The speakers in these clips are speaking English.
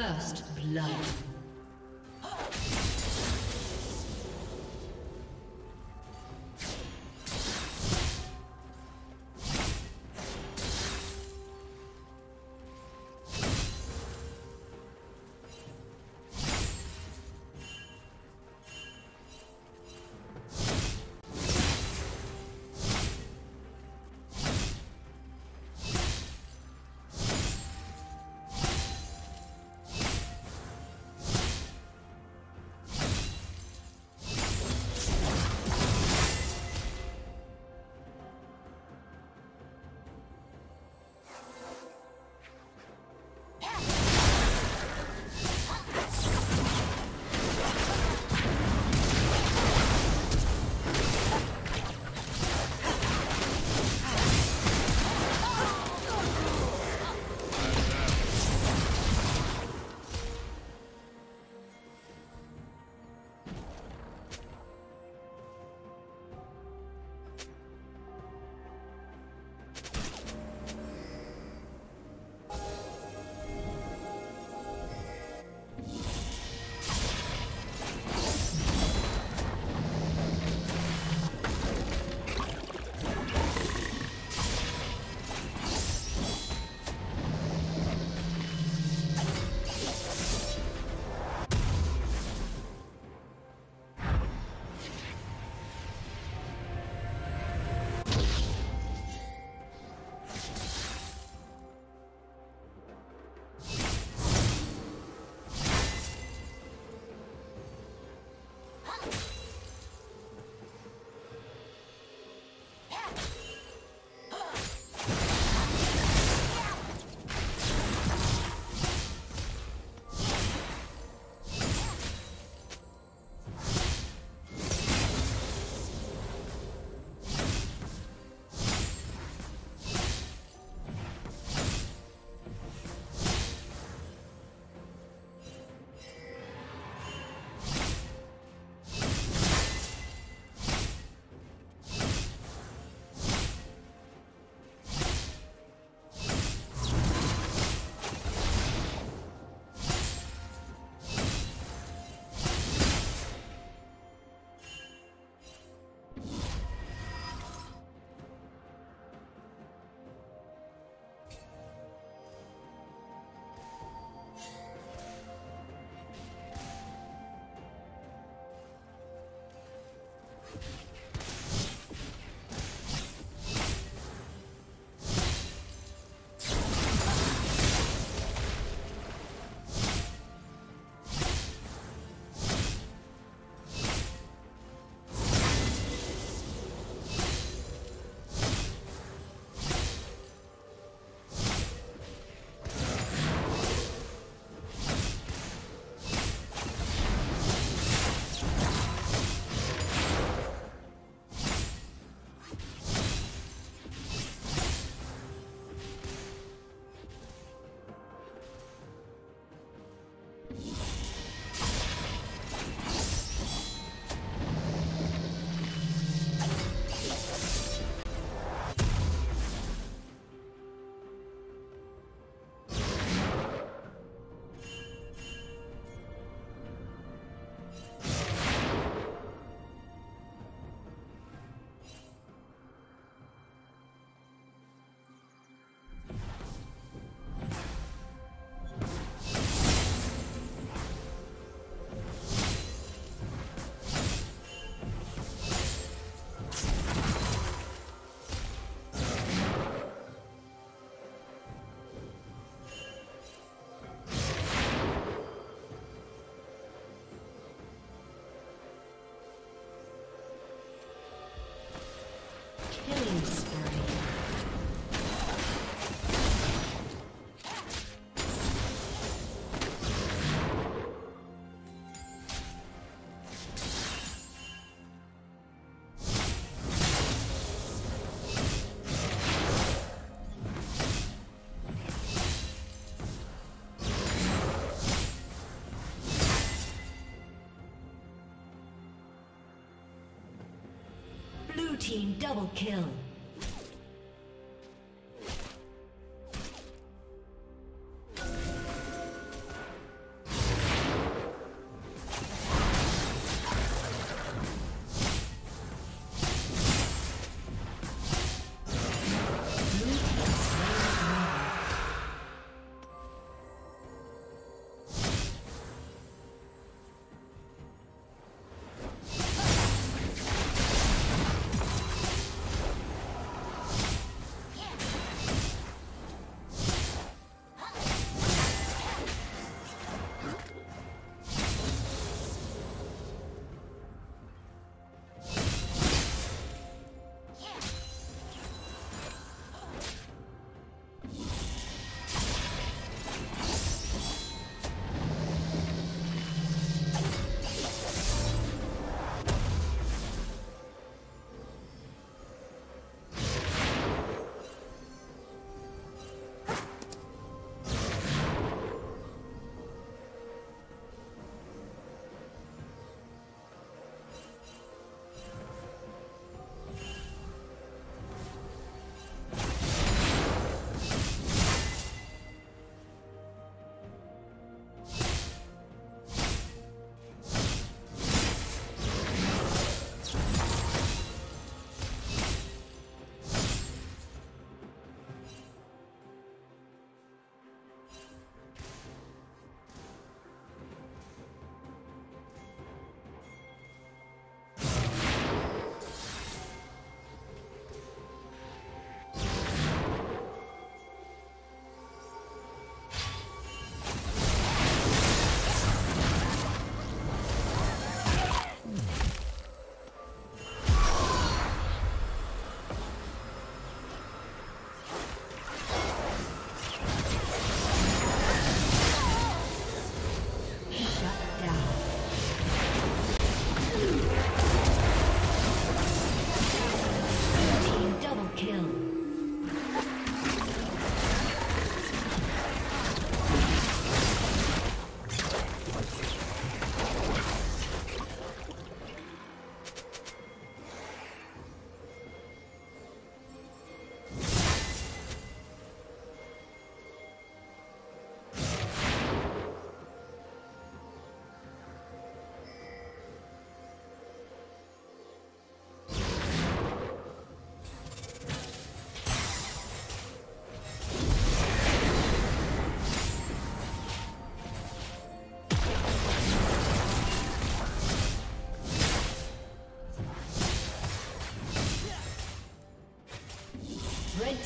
First blood. Team double kill.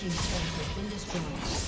team's turret has been destroyed.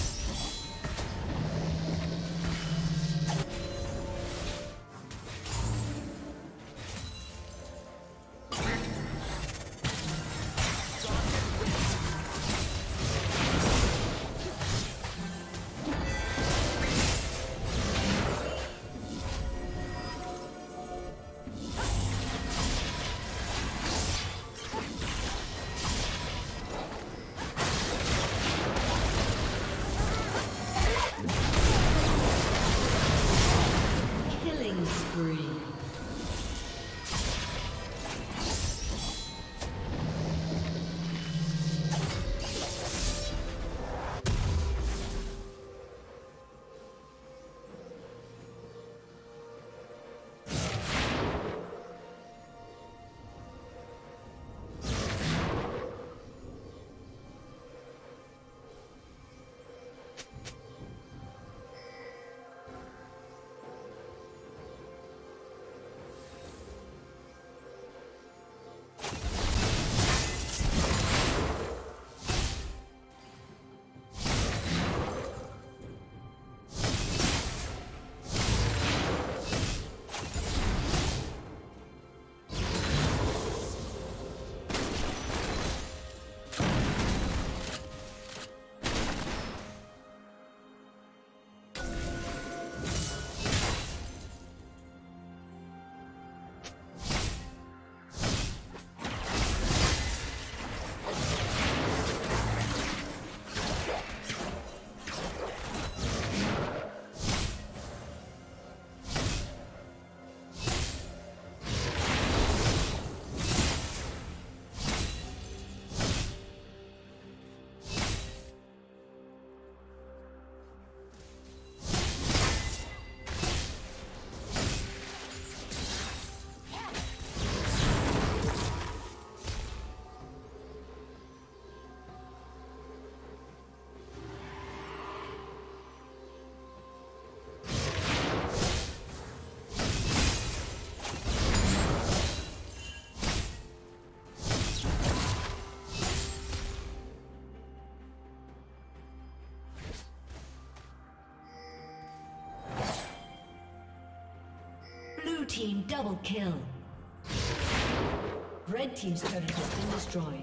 Team double kill. Red team's turret has been destroyed.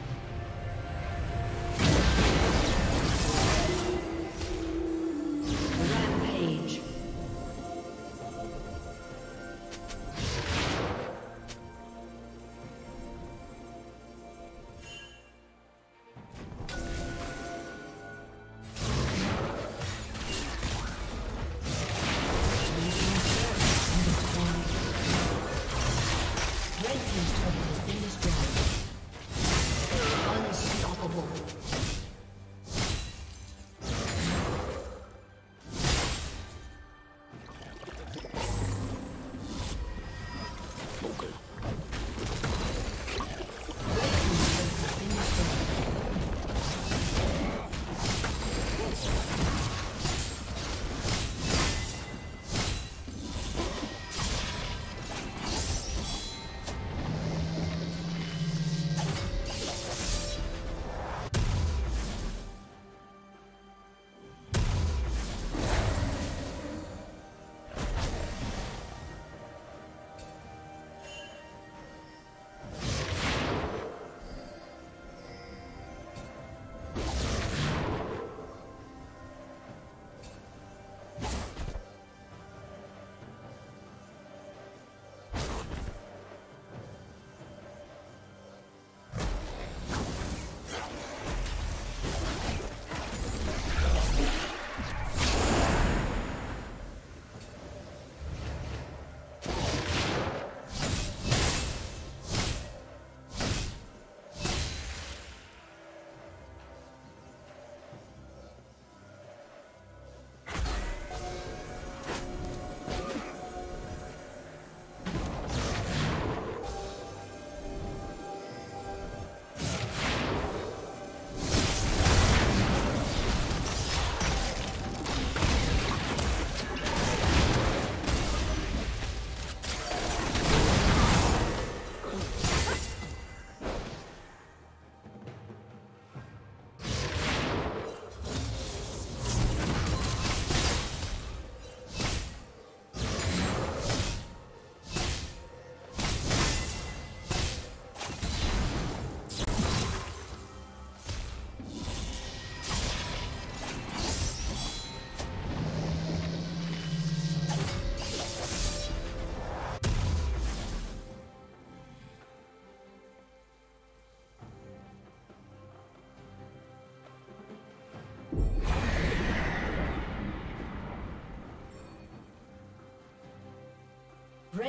Rampage. Red team's turret has been destroyed.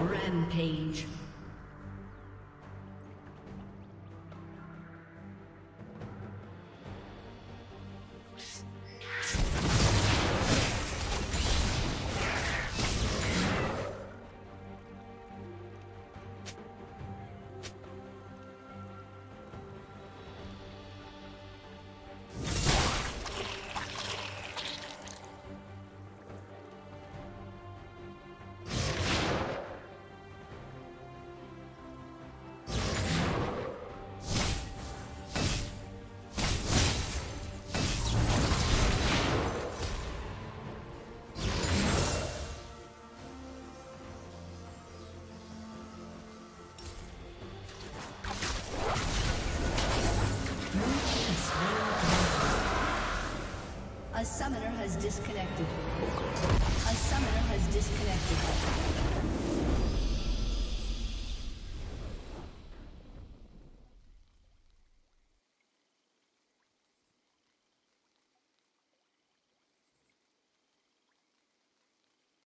Rampage. A summoner has disconnected. A summoner has disconnected.